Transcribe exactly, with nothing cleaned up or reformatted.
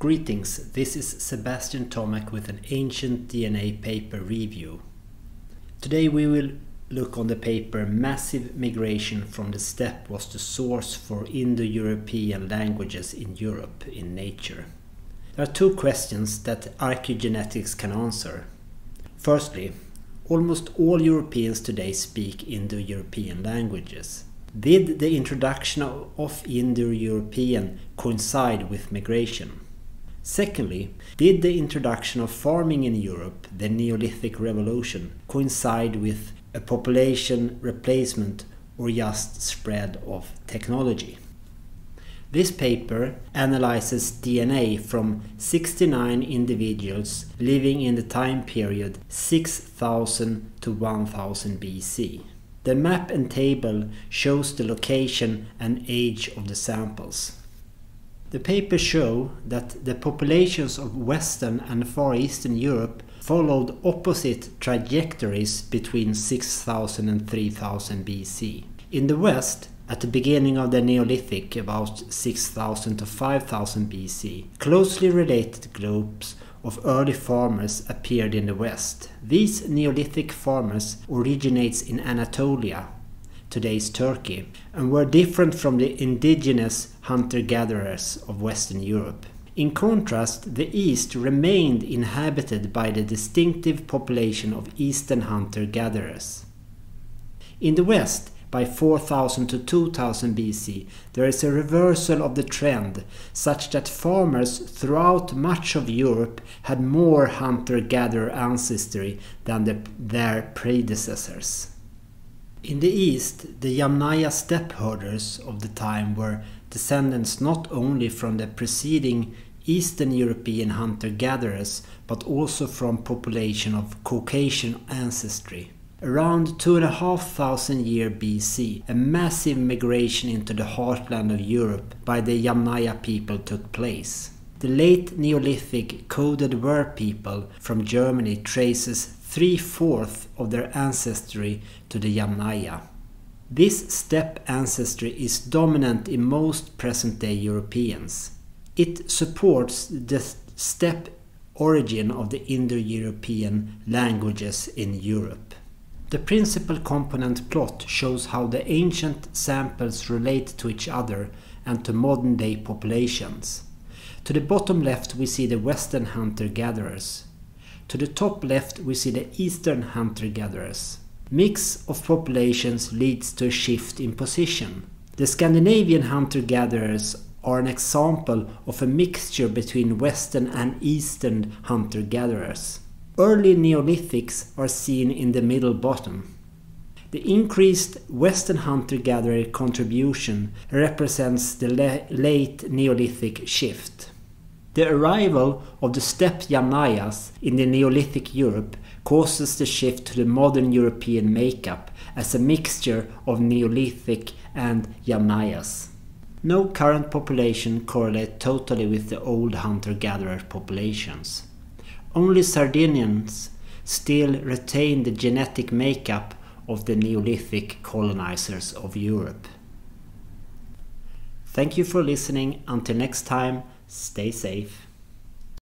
Greetings, this is Sebastian Tomac with an ancient D N A paper review. Today we will look on the paper Massive Migration from the Steppe was the source for Indo-European languages in Europe in nature. There are two questions that archaeogenetics can answer. Firstly, almost all Europeans today speak Indo-European languages. Did the introduction of Indo-European coincide with migration? Secondly, did the introduction of farming in Europe, the Neolithic Revolution, coincide with a population replacement or just spread of technology? This paper analyzes D N A from sixty-nine individuals living in the time period six thousand to one thousand B C. The map and table shows the location and age of the samples. The papers show that the populations of Western and Far Eastern Europe followed opposite trajectories between six thousand and three thousand B C. In the West, at the beginning of the Neolithic, about six thousand to five thousand B C, closely related groups of early farmers appeared in the West. These Neolithic farmers originates in Anatolia, today's Turkey, and were different from the indigenous hunter-gatherers of Western Europe. In contrast, the East remained inhabited by the distinctive population of Eastern hunter-gatherers. In the West, by four thousand to two thousand B C, there is a reversal of the trend, such that farmers throughout much of Europe had more hunter-gatherer ancestry than the, their predecessors. In the East, the Yamnaya steppe herders of the time were descendants not only from the preceding Eastern European hunter-gatherers, but also from population of Caucasian ancestry. Around two thousand five hundred year B C, a massive migration into the heartland of Europe by the Yamnaya people took place. The late Neolithic Corded Ware people from Germany traces three-fourths of their ancestry to the Yamnaya. This steppe ancestry is dominant in most present-day Europeans. It supports the steppe origin of the Indo-European languages in Europe. The principal component plot shows how the ancient samples relate to each other and to modern-day populations. To the bottom left we see the Western hunter-gatherers. To the top left we see the Eastern hunter-gatherers. Mix of populations leads to a shift in position. The Scandinavian hunter-gatherers are an example of a mixture between Western and Eastern hunter-gatherers. Early Neolithics are seen in the middle bottom. The increased Western hunter-gatherer contribution represents the le- late Neolithic shift. The arrival of the steppe Yamnayas in the Neolithic Europe causes the shift to the modern European makeup as a mixture of Neolithic and Yamnayas. No current population correlates totally with the old hunter-gatherer populations. Only Sardinians still retain the genetic makeup of the Neolithic colonizers of Europe. Thank you for listening. Until next time, stay safe.